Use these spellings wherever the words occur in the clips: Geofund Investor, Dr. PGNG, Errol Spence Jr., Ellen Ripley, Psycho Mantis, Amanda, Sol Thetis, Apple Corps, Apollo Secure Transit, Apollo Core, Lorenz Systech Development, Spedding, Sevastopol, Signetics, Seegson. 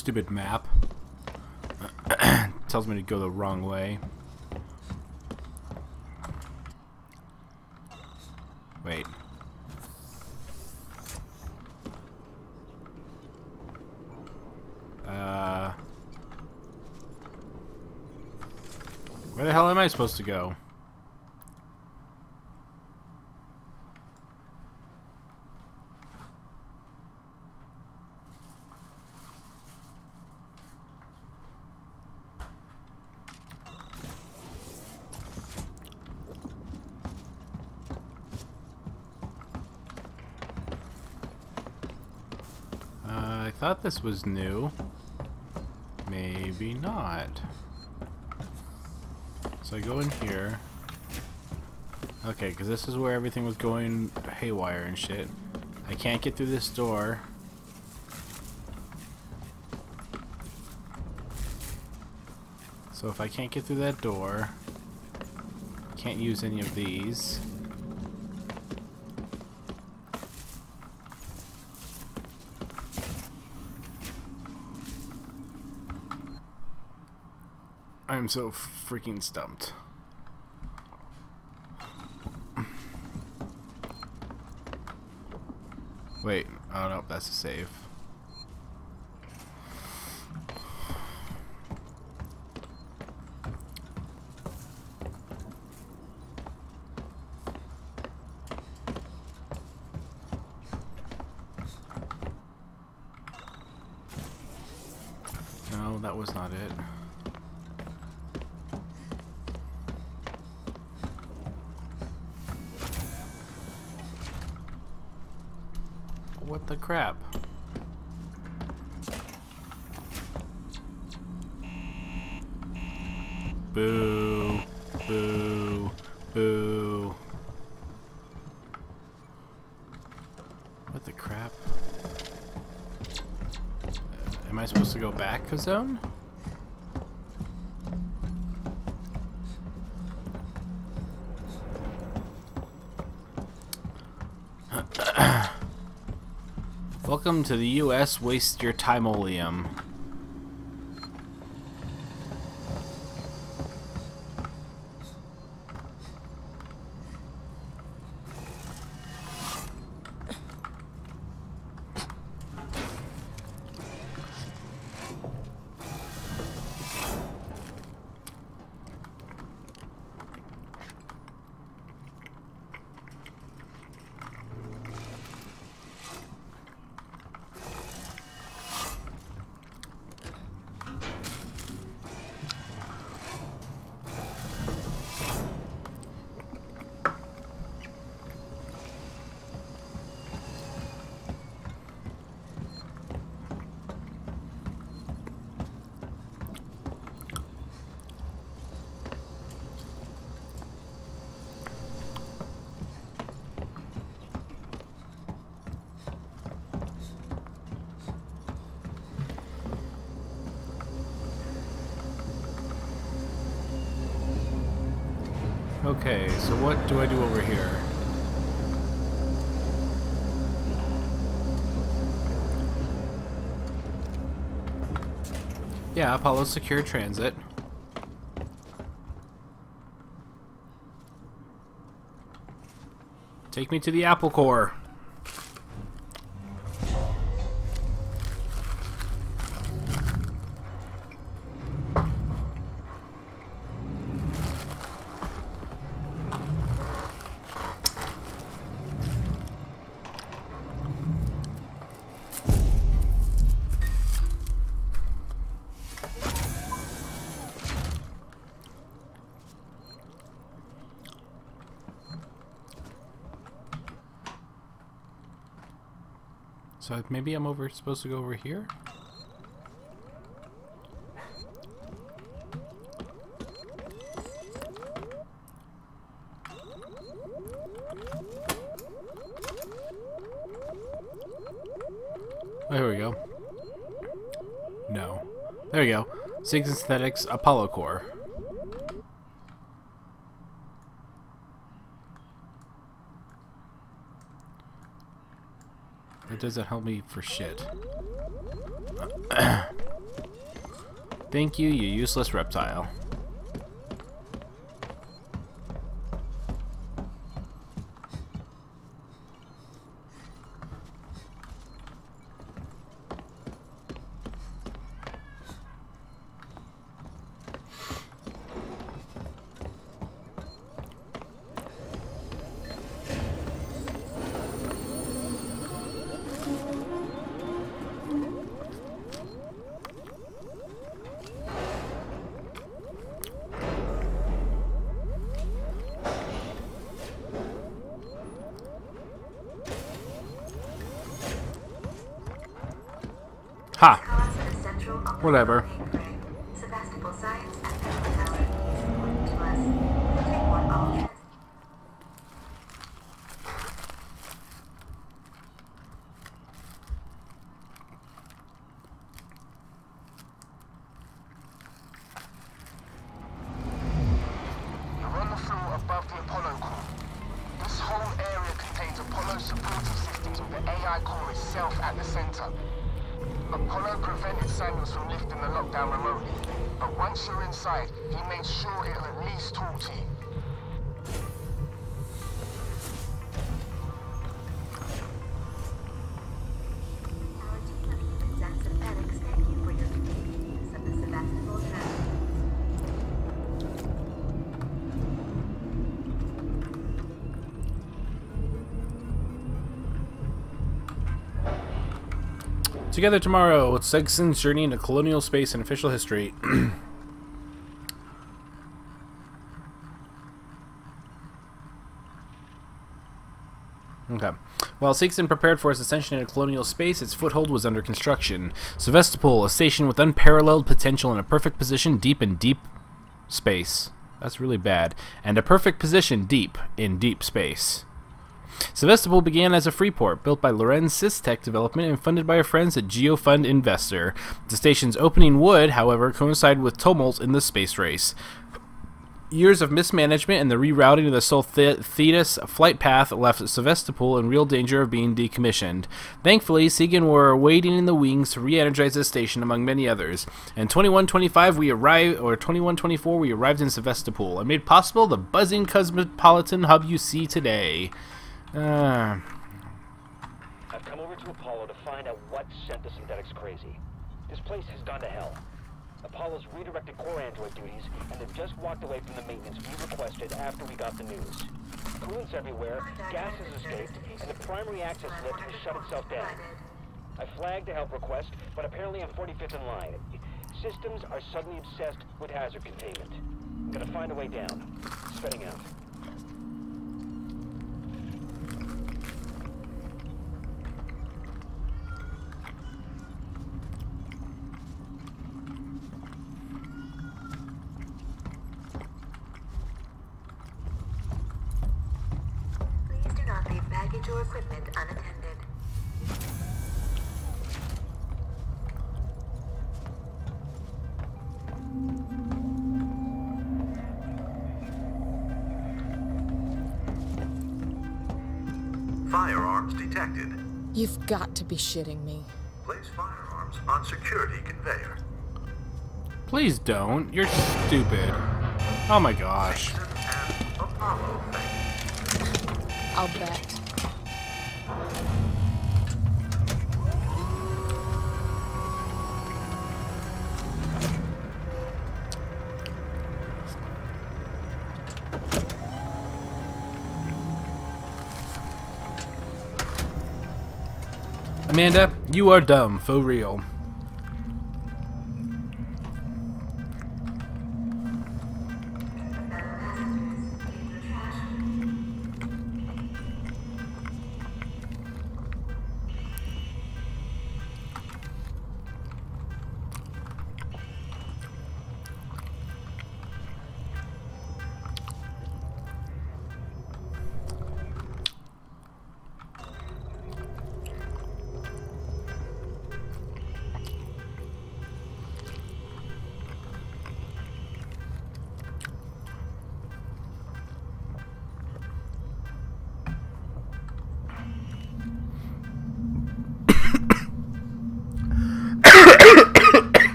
stupid map. Tells me to go the wrong way. Wait. Where the hell am I supposed to go? I thought this was new. Maybe not. So I go in here. Okay, because this is where everything was going haywire and shit. I can't get through this door. So if I can't get through that door, I can't use any of these. I'm so freaking stumped. Wait, oh no, that's a save. No, that was not it. What the crap? Boo. Boo. Boo. What the crap? Am I supposed to go back, Kazone? Welcome to the U.S. Waste Your Time-oleum. Okay, so what do I do over here? Yeah, Apollo Secure Transit. Take me to the Apple Corps. So maybe I'm supposed to go over here? Oh, here we go. No. There we go. Seegson Synthetics Apollo Core. It doesn't help me for shit. Thank you, you useless reptile. Ha! Whatever. Together tomorrow with Seegson's journey into colonial space and official history. Okay. While Seegson prepared for its ascension into colonial space, its foothold was under construction. Sevastopol, a station with unparalleled potential in a perfect position deep in deep space. That's really bad. And a perfect position deep in deep space. Sevastopol began as a free port, built by Lorenz Systech Development and funded by her friends at Geofund Investor. The station's opening would, however, coincide with tumult in the space race. Years of mismanagement and the rerouting of the Sol Thetis flight path left Sevastopol in real danger of being decommissioned. Thankfully, Seegson were waiting in the wings to re-energize the station among many others. In 2124 we arrived in Sevastopol and made possible the buzzing cosmopolitan hub you see today. I've come over to Apollo to find out what sent the Signetics crazy. This place has gone to hell. Apollo's redirected core android duties, and they've just walked away from the maintenance we requested after we got the news. Coolant's everywhere, gas has escaped, and the primary access lift has shut itself down. I flagged a help request, but apparently I'm 45th in line. Systems are suddenly obsessed with hazard containment. I'm gonna find a way down. Spinning out. Your equipment unattended. Firearms detected. You've got to be shitting me. Place firearms on security conveyor. Please don't. You're stupid. Oh my gosh. I'll bet. Amanda, you are dumb, for real.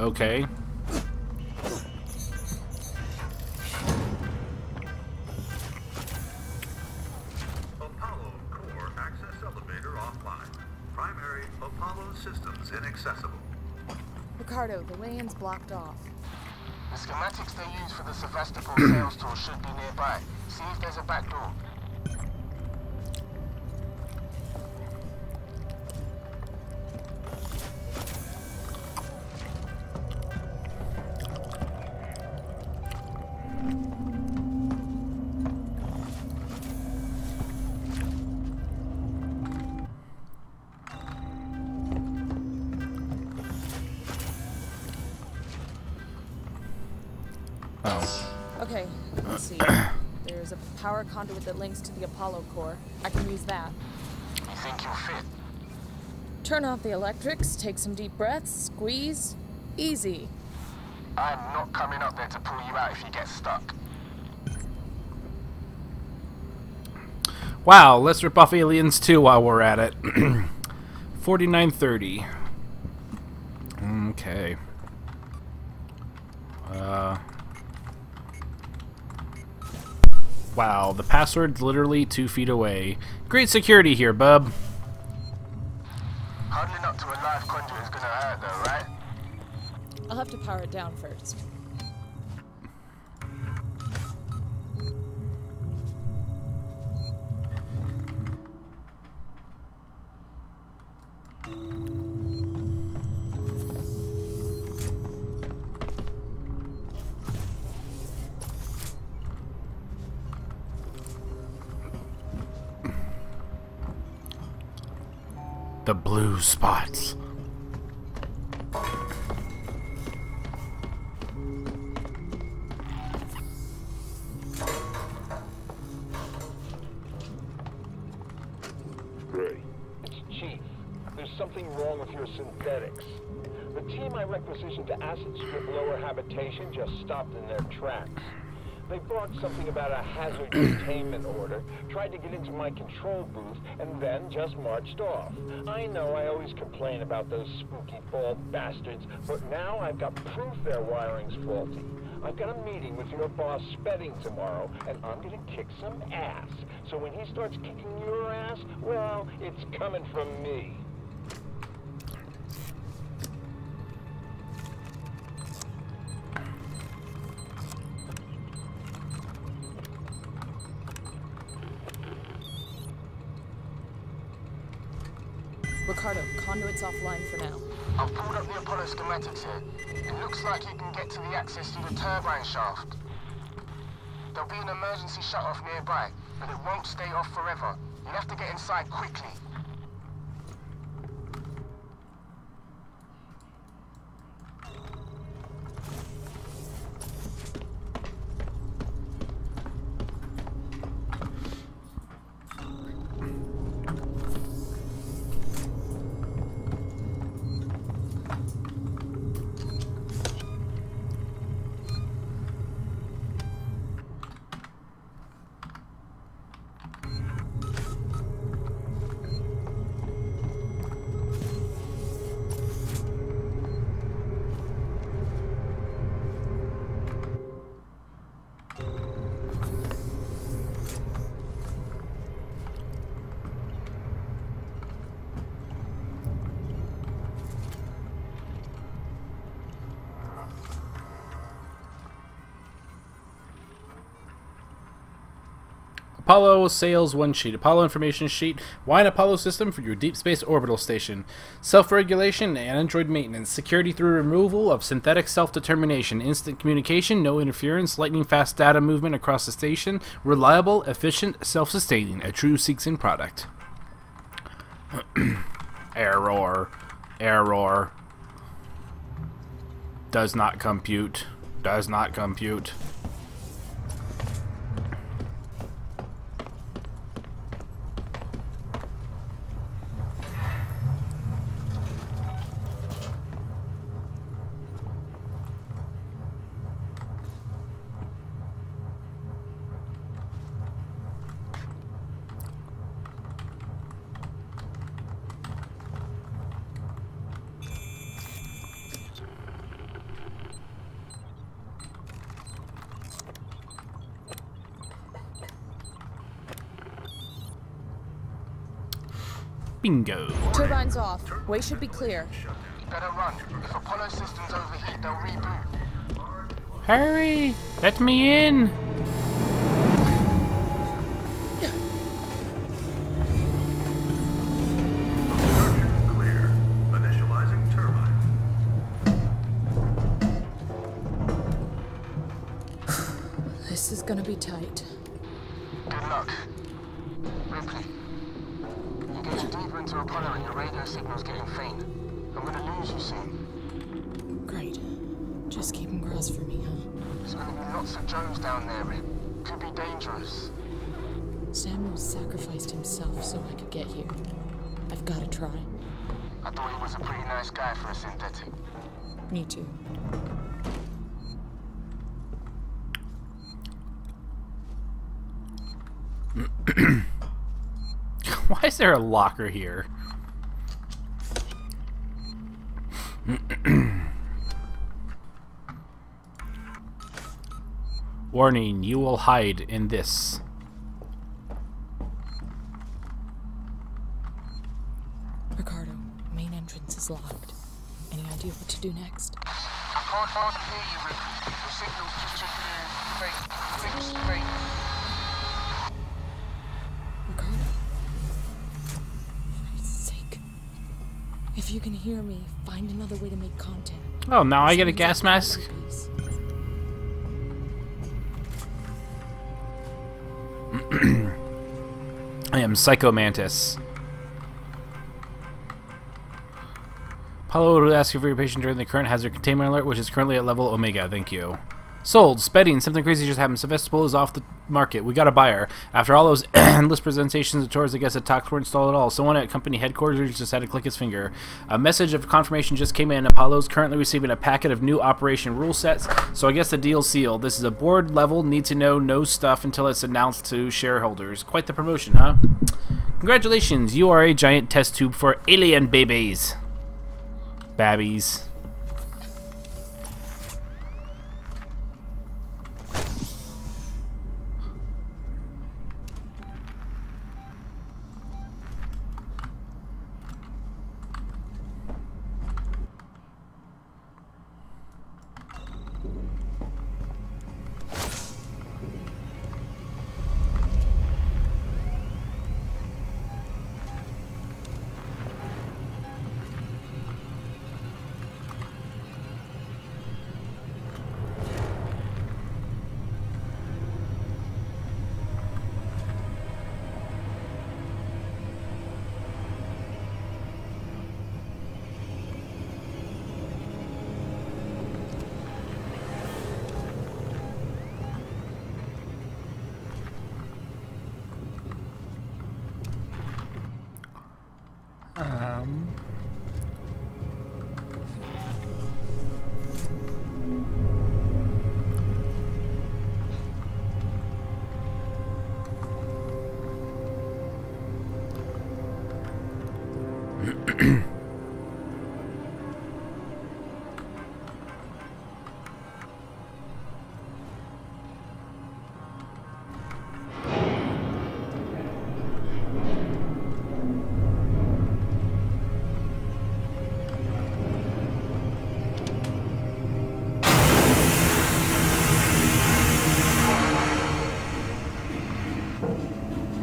Okay. Apollo Core access elevator offline. Primary Apollo systems inaccessible. Ricardo, the land's blocked off. The schematics they use for the Sevastopol sales tool should be nearby. See if there's a back door. Okay, let's see. There's a power conduit that links to the Apollo Core. I can use that. You think you'll fit? Turn off the electrics, take some deep breaths, squeeze. Easy. I'm not coming up there to pull you out if you get stuck. Wow, let's rip off Aliens 2 while we're at it. 4930. Okay. Wow, the password's literally 2 feet away. Great security here, bub. Huddling up to a live conduit is gonna hurt though, right? I'll have to power it down first. The blue spots. Great. Chief, there's something wrong with your synthetics. The team I requisitioned to acid strip lower habitation just stopped in their tracks. They brought something about a hazard containment order, tried to get into my control booth, and then just marched off. I know I always complain about those spooky bald bastards, but now I've got proof their wiring's faulty. I've got a meeting with your boss Spedding tomorrow, and I'm gonna kick some ass. So when he starts kicking your ass, well, it's coming from me. Ricardo, conduit's offline for now. I've pulled up the Apollo schematics here. It looks like you can get to the access through the turbine shaft. There'll be an emergency shutoff nearby, but it won't stay off forever. You'll have to get inside quickly. Apollo Sales 1 Sheet. Apollo Information Sheet. Why an Apollo system for your Deep Space Orbital Station. Self-regulation and android maintenance. Security through removal of synthetic self-determination. Instant communication, no interference, lightning-fast data movement across the station. Reliable, efficient, self-sustaining. A true Seegson product. Error. Error. Does not compute. Does not compute. Bingo. Turbines off. Way should be clear. Better run. If Apollo systems overheat, they'll reboot. Hurry! Let me in! Gonna be tight. Good luck. Ripley, you're getting deeper into Apollo and your radio signal's getting faint. I'm gonna lose you soon. Great. Just keep them crossed for me, huh? There's gonna be lots of Joes down there. It could be dangerous. Samuel sacrificed himself so I could get here. I've gotta try. I thought he was a pretty nice guy for a synthetic. Me too. Why is there a locker here? Warning, you will hide in this. Ricardo, main entrance is locked. Any idea what to do next? I can't hear you, Rick. The signal's just straight. If you can hear me, find another way to make contact. Oh, now I get a gas mask? I am Psycho Mantis. Apollo would ask you for your patient during the current hazard containment alert, which is currently at level Omega. Thank you. Sold. Spedding. Something crazy just happened. Sevastopol is off the market. We got a buyer. After all those endless presentations and tours, I guess the talks weren't stalled at all. Someone at company headquarters just had to click his finger. A message of confirmation just came in. Apollo's currently receiving a packet of new operation rule sets, so I guess the deal's sealed. This is a board level need-to-know stuff until it's announced to shareholders. Quite the promotion, huh? Congratulations. You are a giant test tube for alien babies. Babbies.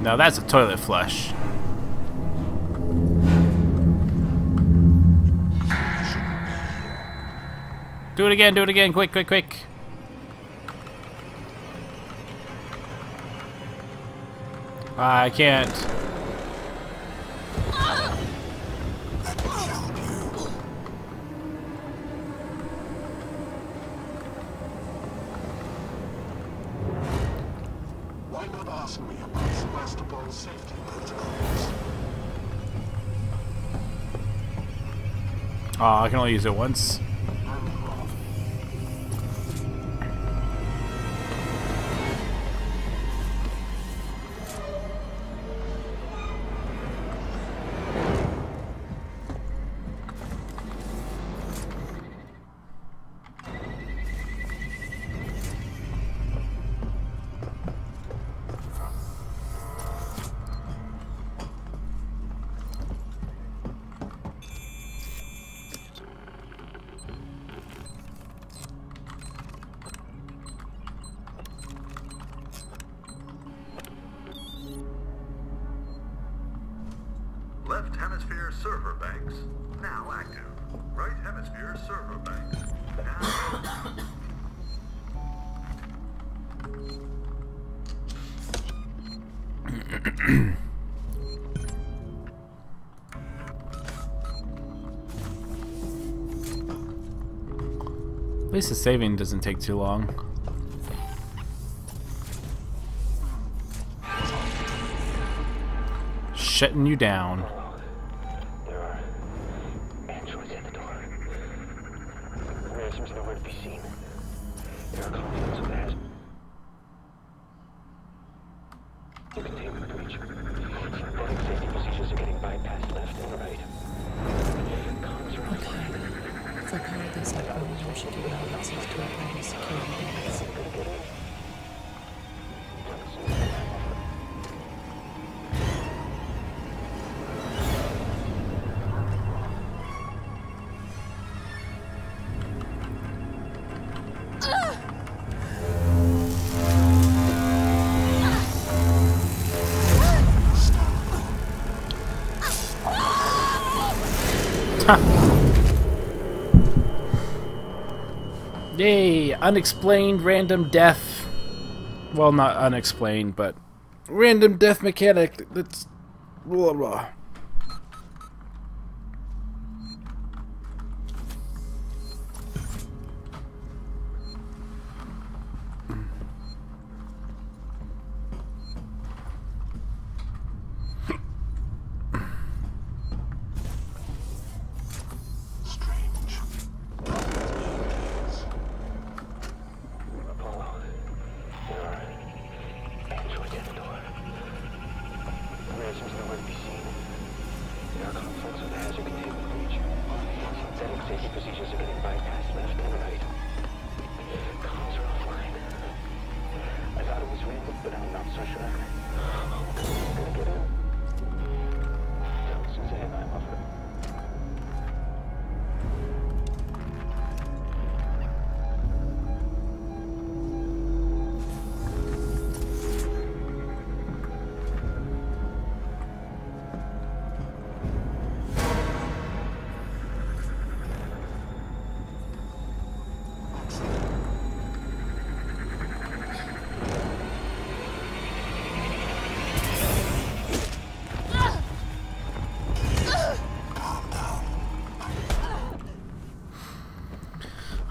Now that's a toilet flush. Do it again, quick, quick, quick. I can't. Why not ask me about Sevastopol's safety protocols? Aw, I can only use it once. Left hemisphere server banks now active. Right hemisphere server banks now active. At least the saving doesn't take too long. Shutting you down. There are androids at the door. There seems nowhere to be seen. There are conflicts of that. You can take the creature. Both safety procedures are getting bypassed left and right. It's like how these technologies should be able to access to Apollo Secure Transit. Yay! Unexplained random death. Well, not unexplained, but random death mechanic. That's blah blah.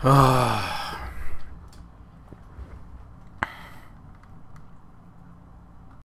Ah.